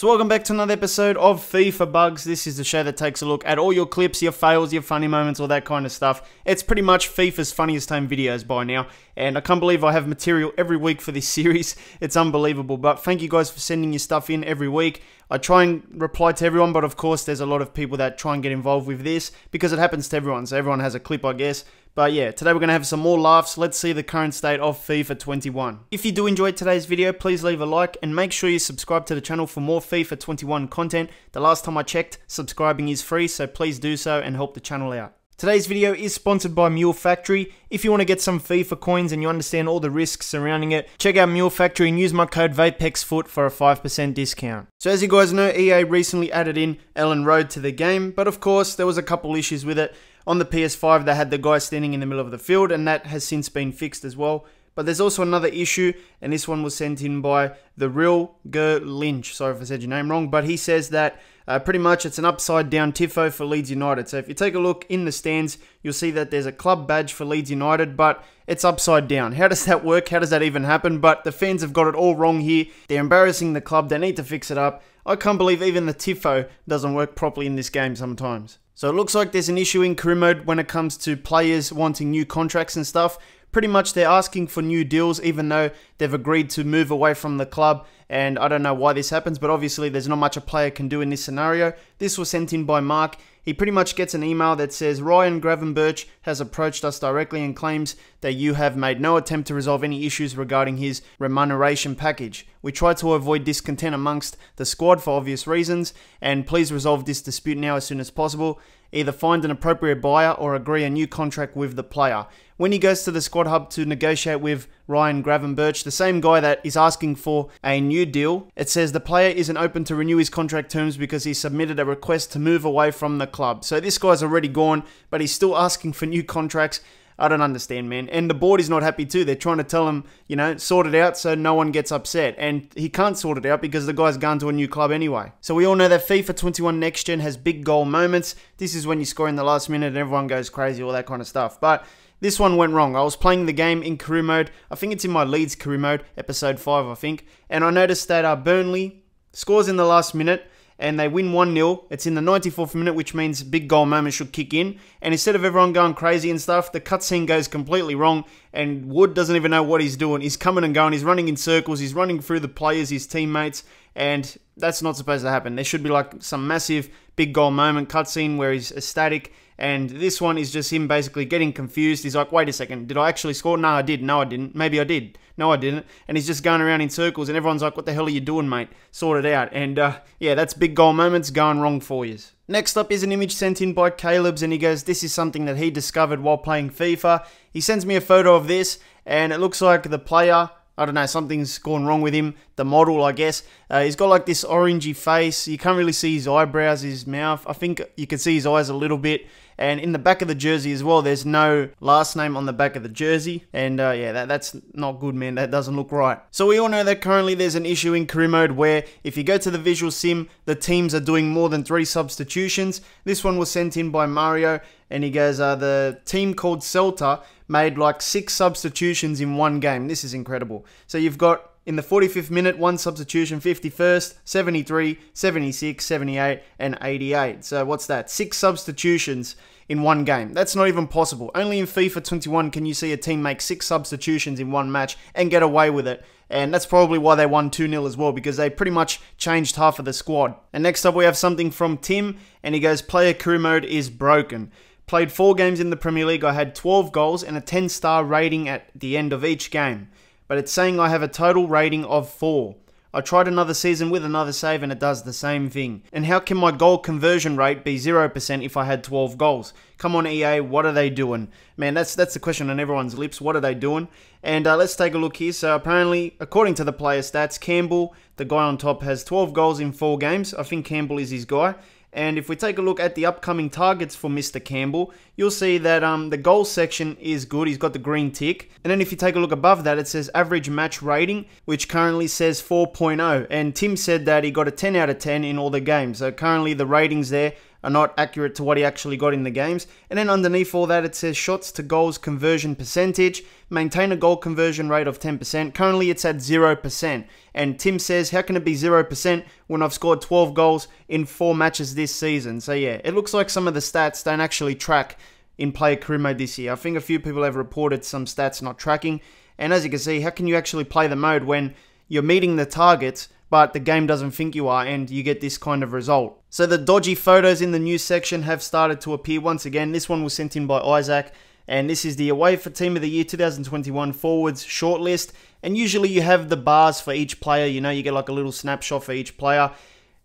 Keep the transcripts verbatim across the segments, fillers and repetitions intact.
So welcome back to another episode of FIFA Bugs. This is the show that takes a look at all your clips, your fails, your funny moments, all that kind of stuff. It's pretty much FIFA's funniest home videos by now. And I can't believe I have material every week for this series. It's unbelievable. But thank you guys for sending your stuff in every week. I try and reply to everyone, but of course there's a lot of people that try and get involved with this because it happens to everyone. So everyone has a clip, I guess. But yeah, today we're going to have some more laughs. Let's see the current state of FIFA twenty-one. If you do enjoy today's video, please leave a like and make sure you subscribe to the channel for more FIFA twenty-one content. The last time I checked, subscribing is free, so please do so and help the channel out. Today's video is sponsored by Mule Factory. If you want to get some FIFA coins and you understand all the risks surrounding it, check out Mule Factory and use my code VAPEXFUT for a five percent discount. So as you guys know, E A recently added in Ellen Road to the game, but of course there was a couple issues with it. On the P S five, they had the guy standing in the middle of the field, and that has since been fixed as well. But there's also another issue, and this one was sent in by the real Ger Lynch. Sorry if I said your name wrong, but he says that uh, pretty much it's an upside down TIFO for Leeds United. So if you take a look in the stands, you'll see that there's a club badge for Leeds United, but it's upside down. How does that work? How does that even happen? But the fans have got it all wrong here. They're embarrassing the club. They need to fix it up. I can't believe even the TIFO doesn't work properly in this game sometimes. So it looks like there's an issue in career mode when it comes to players wanting new contracts and stuff. Pretty much they're asking for new deals even though they've agreed to move away from the club, and I don't know why this happens, but obviously there's not much a player can do in this scenario. This was sent in by Mark. He pretty much gets an email that says, Ryan Gravenberch has approached us directly and claims that you have made no attempt to resolve any issues regarding his remuneration package. We try to avoid discontent amongst the squad for obvious reasons, and please resolve this dispute now as soon as possible. Either find an appropriate buyer or agree a new contract with the player. When he goes to the squad hub to negotiate with Ryan Gravenberch, the same guy that is asking for a new deal, it says the player isn't open to renew his contract terms because he submitted a request to move away from the club. So this guy's already gone, but he's still asking for new contracts. I don't understand, man. And the board is not happy too. They're trying to tell him, you know, sort it out so no one gets upset. And he can't sort it out because the guy's gone to a new club anyway. So we all know that FIFA twenty-one Next Gen has big goal moments. This is when you score in the last minute and everyone goes crazy, all that kind of stuff. But this one went wrong. I was playing the game in career mode. I think it's in my Leeds career mode, episode five, I think. And I noticed that uh, Burnley scores in the last minute, and they win one nil. It's in the ninety-fourth minute, which means big goal moment should kick in. And instead of everyone going crazy and stuff, the cutscene goes completely wrong, and Wood doesn't even know what he's doing. He's coming and going. He's running in circles. He's running through the players, his teammates, and that's not supposed to happen. There should be like some massive big goal moment cutscene where he's ecstatic, and this one is just him basically getting confused. He's like, wait a second, did I actually score? No, I did. No, I didn't. Maybe I did. No, I didn't. And he's just going around in circles, and everyone's like, what the hell are you doing, mate? Sort it out. And uh, yeah, that's big goal moments going wrong for you. Next up is an image sent in by Caleb's, and he goes, this is something that he discovered while playing FIFA. He sends me a photo of this, and it looks like the player, I don't know, something's gone wrong with him, the model, I guess. Uh, he's got like this orangey face. You can't really see his eyebrows, his mouth. I think you can see his eyes a little bit. And in the back of the jersey as well, there's no last name on the back of the jersey. And uh, yeah, that, that's not good, man. That doesn't look right. So we all know that currently there's an issue in career mode where if you go to the visual sim, the teams are doing more than three substitutions. This one was sent in by Mario, and he goes, uh, the team called Celta made like six substitutions in one game. This is incredible. So you've got in the forty-fifth minute, one substitution, fifty-first, seventy-three, seventy-six, seventy-eight, and eighty-eight. So what's that? Six substitutions in one game. That's not even possible. Only in FIFA twenty-one can you see a team make six substitutions in one match and get away with it. And that's probably why they won two nil as well, because they pretty much changed half of the squad. And next up we have something from Tim, and he goes, player career mode is broken. Played four games in the Premier League. I had twelve goals and a ten star rating at the end of each game. But it's saying I have a total rating of four. I tried another season with another save and it does the same thing. And how can my goal conversion rate be zero percent if I had twelve goals? Come on, E A, what are they doing? Man, that's that's the question on everyone's lips. What are they doing? And uh, let's take a look here. So apparently, according to the player stats, Campbell, the guy on top, has twelve goals in four games. I think Campbell is his guy. And if we take a look at the upcoming targets for Mister Campbell, you'll see that um, the goal section is good. He's got the green tick. And then if you take a look above that, it says average match rating, which currently says four point oh. And Tim said that he got a ten out of ten in all the games. So currently the ratings there are not accurate to what he actually got in the games. And then underneath all that, it says shots to goals conversion percentage, maintain a goal conversion rate of ten percent. Currently it's at zero percent. And Tim says, how can it be zero percent when I've scored twelve goals in four matches this season? So yeah, it looks like some of the stats don't actually track in player career mode this year. I think a few people have reported some stats not tracking. And as you can see, how can you actually play the mode when you're meeting the targets, but the game doesn't think you are, and you get this kind of result? So the dodgy photos in the news section have started to appear once again. This one was sent in by Isaac, and this is the Away for Team of the Year twenty twenty-one Forwards shortlist. And usually you have the bars for each player, you know, you get like a little snapshot for each player.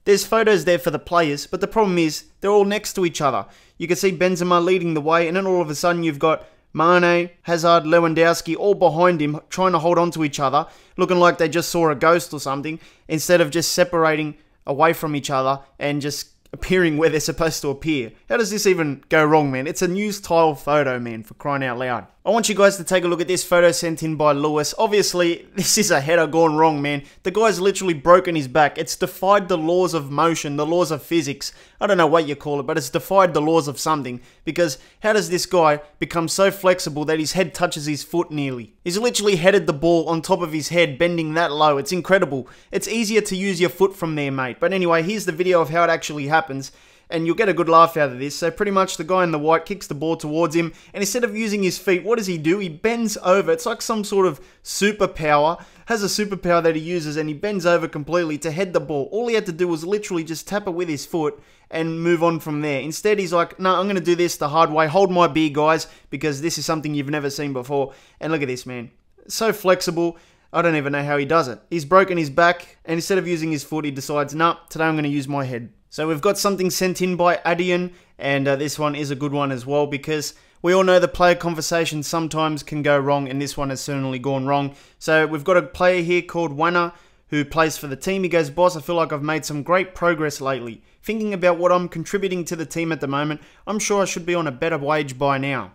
There's photos there for the players, but the problem is, they're all next to each other. You can see Benzema leading the way, and then all of a sudden you've got Mane, Hazard, Lewandowski, all behind him, trying to hold on to each other, looking like they just saw a ghost or something, instead of just separating away from each other and just appearing where they're supposed to appear. How does this even go wrong, man? It's a news tile photo, man, for crying out loud. I want you guys to take a look at this photo sent in by Lewis. Obviously, this is a header gone wrong, man. The guy's literally broken his back. It's defied the laws of motion, the laws of physics. I don't know what you call it, but it's defied the laws of something. Because how does this guy become so flexible that his head touches his foot nearly? He's literally headed the ball on top of his head, bending that low. It's incredible. It's easier to use your foot from there, mate. But anyway, here's the video of how it actually happens. Happens, and you'll get a good laugh out of this. So pretty much the guy in the white kicks the ball towards him, and instead of using his feet, what does he do? He bends over. It's like some sort of superpower, has a superpower that he uses, and he bends over completely to head the ball. All he had to do was literally just tap it with his foot and move on from there. Instead, he's like, no, I'm going to do this the hard way. Hold my beer, guys, because this is something you've never seen before. And look at this, man. So flexible. I don't even know how he does it. He's broken his back, and instead of using his foot, he decides, nah, today I'm going to use my head. So we've got something sent in by Adian, and uh, this one is a good one as well, because we all know the player conversation sometimes can go wrong, and this one has certainly gone wrong. So we've got a player here called Wanner, who plays for the team. He goes, boss, I feel like I've made some great progress lately. Thinking about what I'm contributing to the team at the moment, I'm sure I should be on a better wage by now.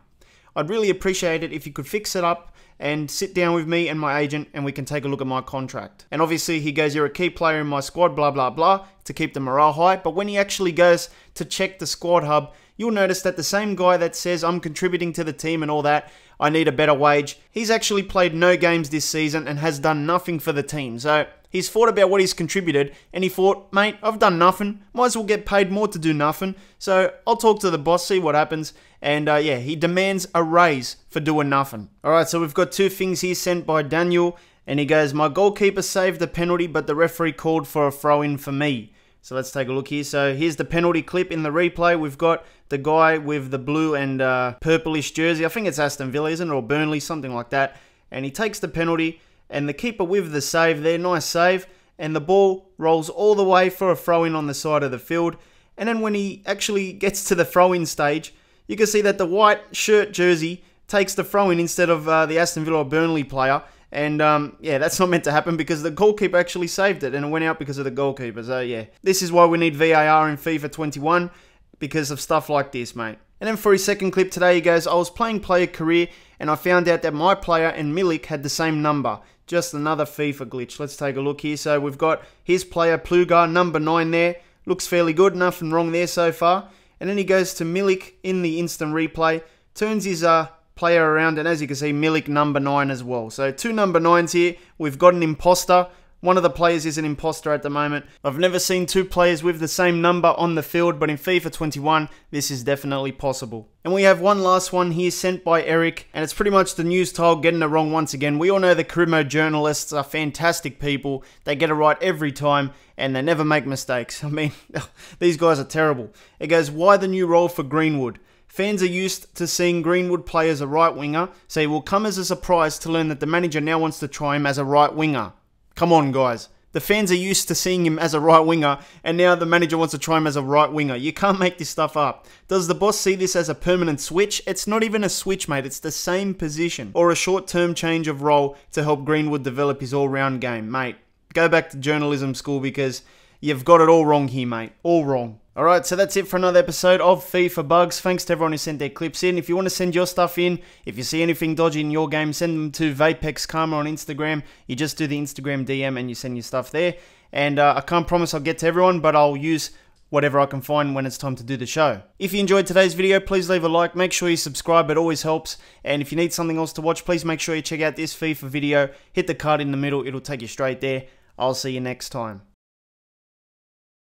I'd really appreciate it if you could fix it up and sit down with me and my agent, and we can take a look at my contract. And obviously he goes, you're a key player in my squad, blah, blah, blah, to keep the morale high. But when he actually goes to check the squad hub, you'll notice that the same guy that says, I'm contributing to the team and all that, I need a better wage, he's actually played no games this season and has done nothing for the team. So he's thought about what he's contributed, and he thought, mate, I've done nothing, might as well get paid more to do nothing, so I'll talk to the boss, see what happens, and uh, yeah, he demands a raise for doing nothing. Alright, so we've got two things here sent by Daniel, and he goes, my goalkeeper saved the penalty, but the referee called for a throw-in for me. So let's take a look here. So here's the penalty clip in the replay. We've got the guy with the blue and uh, purplish jersey. I think it's Aston Villa, isn't it, or Burnley, something like that, and he takes the penalty, and the keeper with the save there, nice save, and the ball rolls all the way for a throw-in on the side of the field. And then when he actually gets to the throw-in stage, you can see that the white shirt jersey takes the throw-in instead of uh, the Aston Villa or Burnley player. And um, yeah, that's not meant to happen because the goalkeeper actually saved it, and it went out because of the goalkeeper. So yeah, this is why we need V A R in FIFA twenty-one, because of stuff like this, mate. And then for his second clip today, he goes, I was playing player career, and I found out that my player and Milik had the same number. Just another FIFA glitch. Let's take a look here. So we've got his player, Plugar, number nine there. Looks fairly good. Nothing wrong there so far. And then he goes to Milik in the instant replay. Turns his uh, player around, and as you can see, Milik number nine as well. So two number nines here. We've got an imposter. One of the players is an imposter at the moment. I've never seen two players with the same number on the field, but in FIFA twenty-one, this is definitely possible. And we have one last one here sent by Eric, and it's pretty much the news tile getting it wrong once again. We all know the career mode journalists are fantastic people. They get it right every time, and they never make mistakes. I mean, these guys are terrible. It goes, why the new role for Greenwood? Fans are used to seeing Greenwood play as a right winger, so it will come as a surprise to learn that the manager now wants to try him as a right winger. Come on, guys. The fans are used to seeing him as a right winger, and now the manager wants to try him as a right winger. You can't make this stuff up. Does the boss see this as a permanent switch? It's not even a switch, mate. It's the same position. Or a short-term change of role to help Greenwood develop his all-round game, mate. Go back to journalism school, because you've got it all wrong here, mate. All wrong. Alright, so that's it for another episode of FIFA Bugs. Thanks to everyone who sent their clips in. If you want to send your stuff in, if you see anything dodgy in your game, send them to Vapex Karma on Instagram. You just do the Instagram D M and you send your stuff there. And uh, I can't promise I'll get to everyone, but I'll use whatever I can find when it's time to do the show. If you enjoyed today's video, please leave a like, make sure you subscribe, it always helps, and if you need something else to watch, please make sure you check out this FIFA video, hit the card in the middle, it'll take you straight there. I'll see you next time.